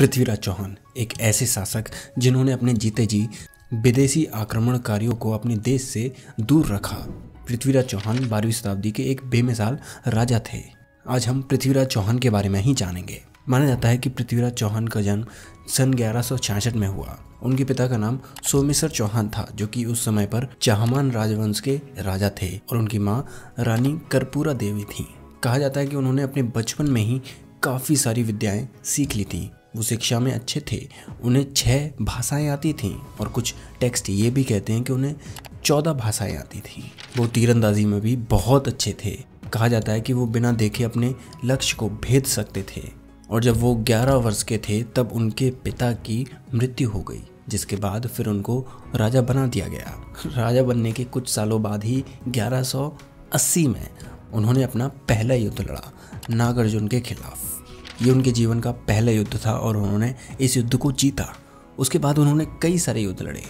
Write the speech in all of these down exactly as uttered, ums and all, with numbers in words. पृथ्वीराज चौहान एक ऐसे शासक जिन्होंने अपने जीते जी विदेशी आक्रमणकारियों को अपने देश से दूर रखा। पृथ्वीराज चौहान बारहवीं शताब्दी के एक बेमिसाल राजा थे। आज हम पृथ्वीराज चौहान के बारे में ही जानेंगे। माना जाता है कि पृथ्वीराज चौहान का जन्म सन ग्यारह सौ छियासठ में हुआ। उनके पिता का नाम सोमेश्वर चौहान था, जो कि उस समय पर चौहान राजवंश के राजा थे, और उनकी माँ रानी कर्पूरा देवी थी। कहा जाता है कि उन्होंने अपने बचपन में ही काफ़ी सारी विद्याएं सीख ली थी। वो शिक्षा में अच्छे थे, उन्हें छः भाषाएं आती थीं, और कुछ टेक्स्ट ये भी कहते हैं कि उन्हें चौदह भाषाएं आती थीं। वो तीरंदाजी में भी बहुत अच्छे थे। कहा जाता है कि वो बिना देखे अपने लक्ष्य को भेद सकते थे, और जब वो ग्यारह वर्ष के थे तब उनके पिता की मृत्यु हो गई, जिसके बाद फिर उनको राजा बना दिया गया। राजा बनने के कुछ सालों बाद ही ग्यारह सौ अस्सी में उन्होंने अपना पहला युद्ध लड़ा नागार्जुन के खिलाफ। ये उनके जीवन का पहला युद्ध था और उन्होंने इस युद्ध को जीता। उसके बाद उन्होंने कई सारे युद्ध लड़े।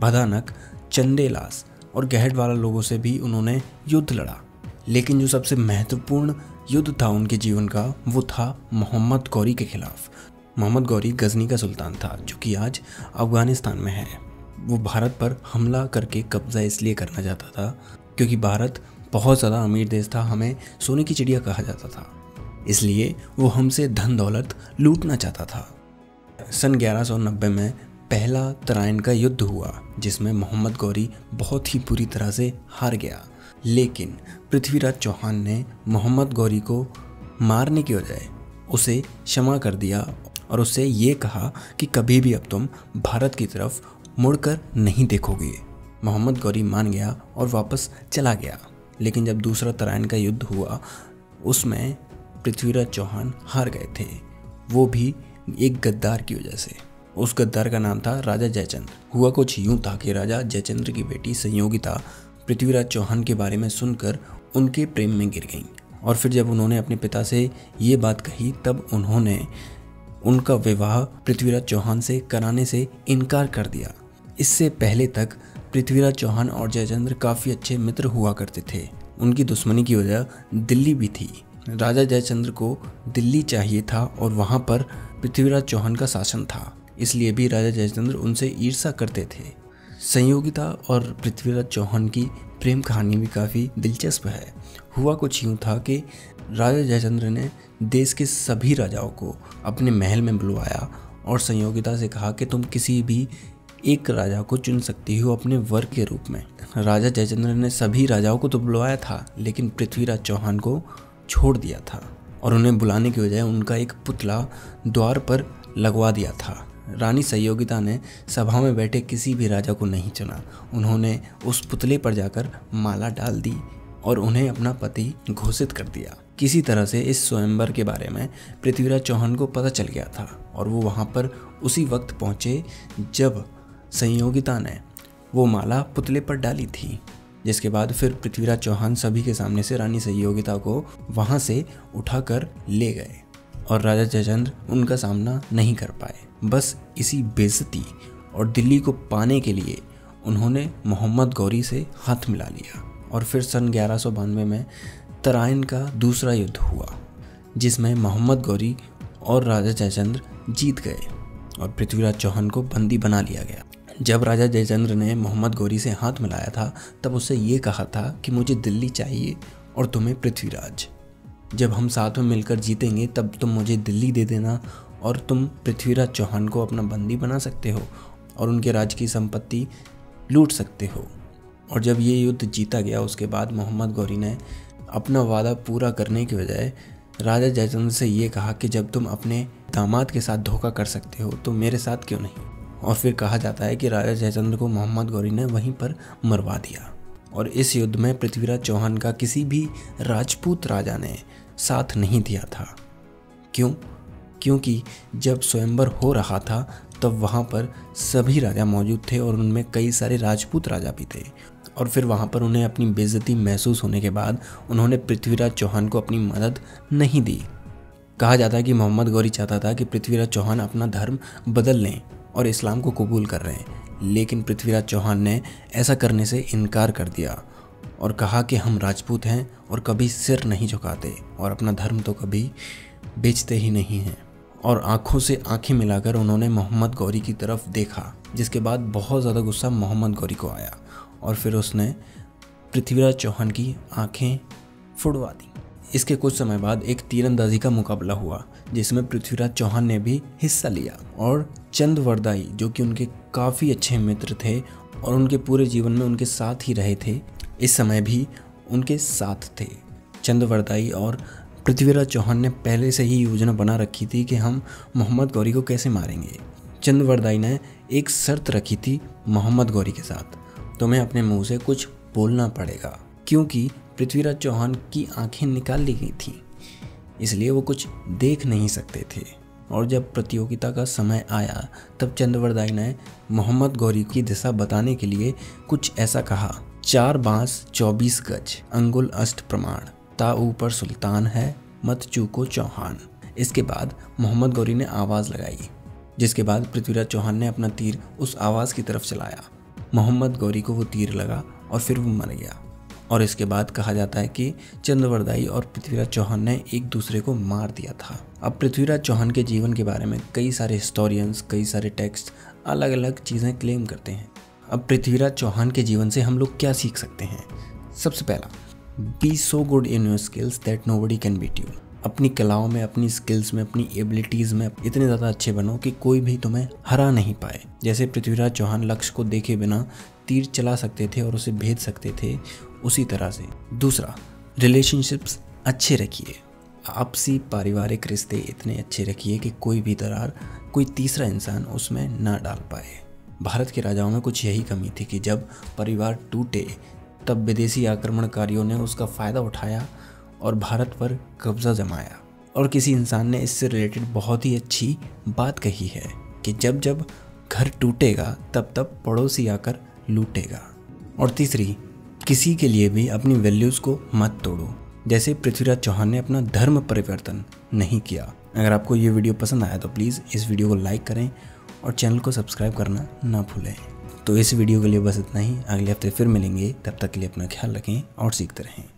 भदानक, चंडेलास और गहडवाला लोगों से भी उन्होंने युद्ध लड़ा, लेकिन जो सबसे महत्वपूर्ण युद्ध था उनके जीवन का वो था मोहम्मद गौरी के खिलाफ। मोहम्मद गौरी गजनी का सुल्तान था, जो कि आज अफगानिस्तान में है। वो भारत पर हमला करके कब्जा इसलिए करना चाहता था क्योंकि भारत बहुत ज़्यादा अमीर देश था, हमें सोने की चिड़िया कहा जाता था, इसलिए वो हमसे धन दौलत लूटना चाहता था। सन ग्यारह सौ नब्बे में पहला तराइन का युद्ध हुआ, जिसमें मोहम्मद गौरी बहुत ही बुरी तरह से हार गया, लेकिन पृथ्वीराज चौहान ने मोहम्मद गौरी को मारने की बजाय उसे क्षमा कर दिया और उससे ये कहा कि कभी भी अब तुम भारत की तरफ मुड़कर नहीं देखोगे। मोहम्मद गौरी मान गया और वापस चला गया, लेकिन जब दूसरा तराइन का युद्ध हुआ उसमें पृथ्वीराज चौहान हार गए थे, वो भी एक गद्दार की वजह से। उस गद्दार का नाम था राजा जयचंद। हुआ कुछ यूँ था कि राजा जयचंद की बेटी संयोगिता पृथ्वीराज चौहान के बारे में सुनकर उनके प्रेम में गिर गईं, और फिर जब उन्होंने अपने पिता से ये बात कही तब उन्होंने उनका विवाह पृथ्वीराज चौहान से कराने से इनकार कर दिया। इससे पहले तक पृथ्वीराज चौहान और जयचंद्र काफ़ी अच्छे मित्र हुआ करते थे। उनकी दुश्मनी की वजह दिल्ली भी थी। राजा जयचंद्र को दिल्ली चाहिए था और वहाँ पर पृथ्वीराज चौहान का शासन था, इसलिए भी राजा जयचंद्र उनसे ईर्ष्या करते थे। संयोगिता और पृथ्वीराज चौहान की प्रेम कहानी भी काफ़ी दिलचस्प है। हुआ कुछ यूँ था कि राजा जयचंद्र ने देश के सभी राजाओं को अपने महल में बुलवाया और संयोगिता से कहा कि तुम किसी भी एक राजा को चुन सकती हो अपने वर्ग के रूप में। राजा जयचंद्र ने सभी राजाओं को तो बुलवाया था, लेकिन पृथ्वीराज चौहान को छोड़ दिया था, और उन्हें बुलाने की बजाय उनका एक पुतला द्वार पर लगवा दिया था। रानी संयोगिता ने सभा में बैठे किसी भी राजा को नहीं चुना। उन्होंने उस पुतले पर जाकर माला डाल दी और उन्हें अपना पति घोषित कर दिया। किसी तरह से इस स्वयंवर के बारे में पृथ्वीराज चौहान को पता चल गया था, और वो वहाँ पर उसी वक्त पहुँचे जब संयोगिता ने वो माला पुतले पर डाली थी, जिसके बाद फिर पृथ्वीराज चौहान सभी के सामने से रानी संयोगिता को वहाँ से उठाकर ले गए, और राजा जयचंद्र उनका सामना नहीं कर पाए। बस इसी बेइज्जती और दिल्ली को पाने के लिए उन्होंने मोहम्मद गौरी से हाथ मिला लिया, और फिर सन ग्यारह सौ बानवे में तराइन का दूसरा युद्ध हुआ, जिसमें मोहम्मद गौरी और राजा जयचंद्र जीत गए और पृथ्वीराज चौहान को बंदी बना लिया गया। जब राजा जयचंद्र ने मोहम्मद गौरी से हाथ मिलाया था तब उससे ये कहा था कि मुझे दिल्ली चाहिए और तुम्हें पृथ्वीराज। जब हम साथ में मिलकर जीतेंगे तब तुम मुझे दिल्ली दे देना, और तुम पृथ्वीराज चौहान को अपना बंदी बना सकते हो और उनके राज्य की संपत्ति लूट सकते हो। और जब ये युद्ध जीता गया उसके बाद मोहम्मद गौरी ने अपना वादा पूरा करने के बजाय राजा जयचंद्र से ये कहा कि जब तुम अपने दामाद के साथ धोखा कर सकते हो तो मेरे साथ क्यों नहीं। और फिर कहा जाता है कि राजा जयचंद्र को मोहम्मद गौरी ने वहीं पर मरवा दिया, और इस युद्ध में पृथ्वीराज चौहान का किसी भी राजपूत राजा ने साथ नहीं दिया था। क्यों? क्योंकि जब स्वयंवर हो रहा था तब वहाँ पर सभी राजा मौजूद थे, और उनमें कई सारे राजपूत राजा भी थे, और फिर वहाँ पर उन्हें अपनी बेइज्जती महसूस होने के बाद उन्होंने पृथ्वीराज चौहान को अपनी मदद नहीं दी। कहा जाता है कि मोहम्मद गौरी चाहता था कि पृथ्वीराज चौहान अपना धर्म बदल लें और इस्लाम को कबूल कर रहे हैं, लेकिन पृथ्वीराज चौहान ने ऐसा करने से इनकार कर दिया और कहा कि हम राजपूत हैं और कभी सिर नहीं झुकाते और अपना धर्म तो कभी बेचते ही नहीं हैं। और आंखों से आंखें मिलाकर उन्होंने मोहम्मद गौरी की तरफ देखा, जिसके बाद बहुत ज़्यादा गुस्सा मोहम्मद गौरी को आया और फिर उसने पृथ्वीराज चौहान की आंखें फुड़वा दी। इसके कुछ समय बाद एक तीरंदाजी का मुकाबला हुआ जिसमें पृथ्वीराज चौहान ने भी हिस्सा लिया और चंद्रवरदाई, जो कि उनके काफ़ी अच्छे मित्र थे और उनके पूरे जीवन में उनके साथ ही रहे थे, इस समय भी उनके साथ थे। चंद्रवरदाई और पृथ्वीराज चौहान ने पहले से ही योजना बना रखी थी कि हम मोहम्मद गौरी को कैसे मारेंगे। चंद्रवरदाई ने एक शर्त रखी थी मोहम्मद गौरी के साथ, तुम्हें अपने मुंह से कुछ बोलना पड़ेगा, क्योंकि पृथ्वीराज चौहान की आंखें निकाल ली गई थी, इसलिए वो कुछ देख नहीं सकते थे। और जब प्रतियोगिता का समय आया तब चंद्रवरदाई ने मोहम्मद गौरी की दिशा बताने के लिए कुछ ऐसा कहा, चार बांस चौबीस गज अंगुल अष्ट प्रमाण ता ऊपर सुल्तान है मत चूको चौहान। इसके बाद मोहम्मद गौरी ने आवाज़ लगाई, जिसके बाद पृथ्वीराज चौहान ने अपना तीर उस आवाज़ की तरफ चलाया। मोहम्मद गौरी को वो तीर लगा और फिर वो मर गया। और इसके बाद कहा जाता है कि चंद्रवरदाई और पृथ्वीराज चौहान ने एक दूसरे को मार दिया था। अब पृथ्वीराज चौहान के जीवन के बारे में कई सारे हिस्टोरियंस, कई सारे टेक्स्ट अलग अलग चीज़ें क्लेम करते हैं। अब पृथ्वीराज चौहान के जीवन से हम लोग क्या सीख सकते हैं? सबसे पहला, be so good in your skills that nobody can beat you. अपनी कलाओं में, अपनी स्किल्स में, अपनी एबिलिटीज़ में इतने ज़्यादा अच्छे बनो कि कोई भी तुम्हें हरा नहीं पाए। जैसे पृथ्वीराज चौहान लक्ष्य को देखे बिना तीर चला सकते थे और उसे भेज सकते थे, उसी तरह से। दूसरा, रिलेशनशिप्स अच्छे रखिए, आपसी पारिवारिक रिश्ते इतने अच्छे रखिए कि कोई भी दरार कोई तीसरा इंसान उसमें ना डाल पाए। भारत के राजाओं में कुछ यही कमी थी कि जब परिवार टूटे तब विदेशी आक्रमणकारियों ने उसका फ़ायदा उठाया और भारत पर कब्जा जमाया। और किसी इंसान ने इससे रिलेटेड बहुत ही अच्छी बात कही है कि जब जब घर टूटेगा तब तब पड़ोसी आकर लूटेगा। और तीसरी, किसी के लिए भी अपनी वैल्यूज़ को मत तोड़ो। जैसे पृथ्वीराज चौहान ने अपना धर्म परिवर्तन नहीं किया। अगर आपको ये वीडियो पसंद आया तो प्लीज़ इस वीडियो को लाइक करें और चैनल को सब्सक्राइब करना ना भूलें। तो इस वीडियो के लिए बस इतना ही, अगले हफ्ते फिर मिलेंगे, तब तक के लिए अपना ख्याल रखें और सीखते रहें।